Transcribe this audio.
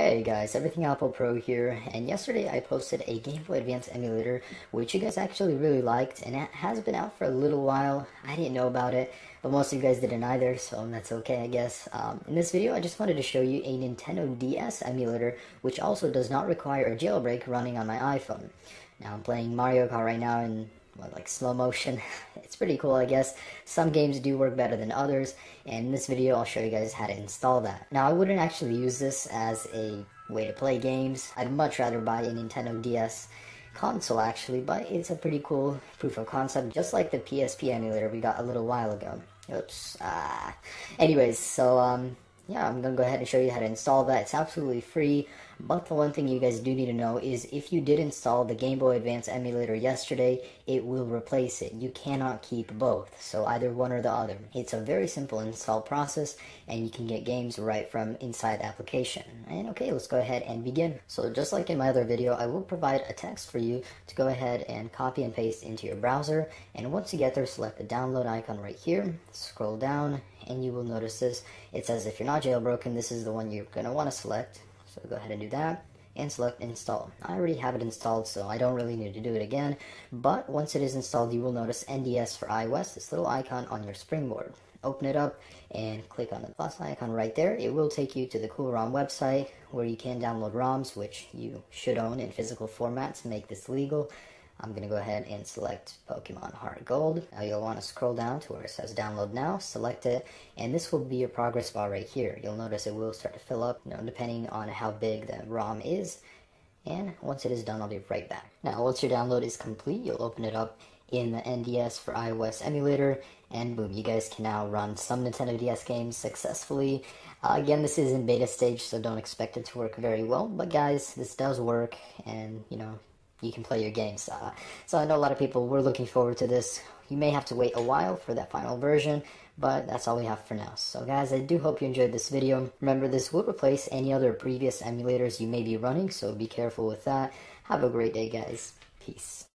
Hey guys, EverythingApplePro here, and yesterday I posted a Game Boy Advance emulator which you guys actually really liked, and it has been out for a little while. I didn't know about it, but most of you guys didn't either, so that's okay I guess. In this video I just wanted to show you a Nintendo DS emulator which also does not require a jailbreak running on my iPhone. Now I'm playing Mario Kart right now and like slow motion. It's pretty cool I guess. Some games do work better than others, and in this video I'll show you guys how to install that. Now I wouldn't actually use this as a way to play games. I'd much rather buy a Nintendo DS console actually, but it's a pretty cool proof of concept, just like the PSP emulator we got a little while ago. Oops. Anyways, so yeah, I'm going to go ahead and show you how to install that. It's absolutely free, but the one thing you guys do need to know is if you did install the Game Boy Advance emulator yesterday, it will replace it. You cannot keep both, so either one or the other. It's a very simple install process, and you can get games right from inside the application. And okay, let's go ahead and begin. So just like in my other video, I will provide a text for you to go ahead and copy and paste into your browser, and once you get there, select the download icon right here, scroll down, and you will notice this. It says if you're not jailbroken, this is the one you're going to want to select. So go ahead and do that and select install. I already have it installed, so I don't really need to do it again. But once it is installed, you will notice NDS for iOS, this little icon on your springboard. Open it up and click on the plus icon right there. It will take you to the cool ROM website where you can download ROMs, which you should own in physical format to make this legal. I'm going to go ahead and select Pokemon Heart Gold. Now you'll want to scroll down to where it says download now, select it, and this will be your progress bar right here. You'll notice it will start to fill up, you know, depending on how big the ROM is, and once it is done, I'll be right back. Now once your download is complete, you'll open it up in the NDS for iOS emulator, and boom, you guys can now run some Nintendo DS games successfully. Again, this is in beta stage, so don't expect it to work very well, but guys, this does work, and you know, you can play your games. So I know a lot of people were looking forward to this. You may have to wait a while for that final version, but that's all we have for now. So guys, I do hope you enjoyed this video. Remember, this would replace any other previous emulators you may be running, so be careful with that. Have a great day, guys. Peace.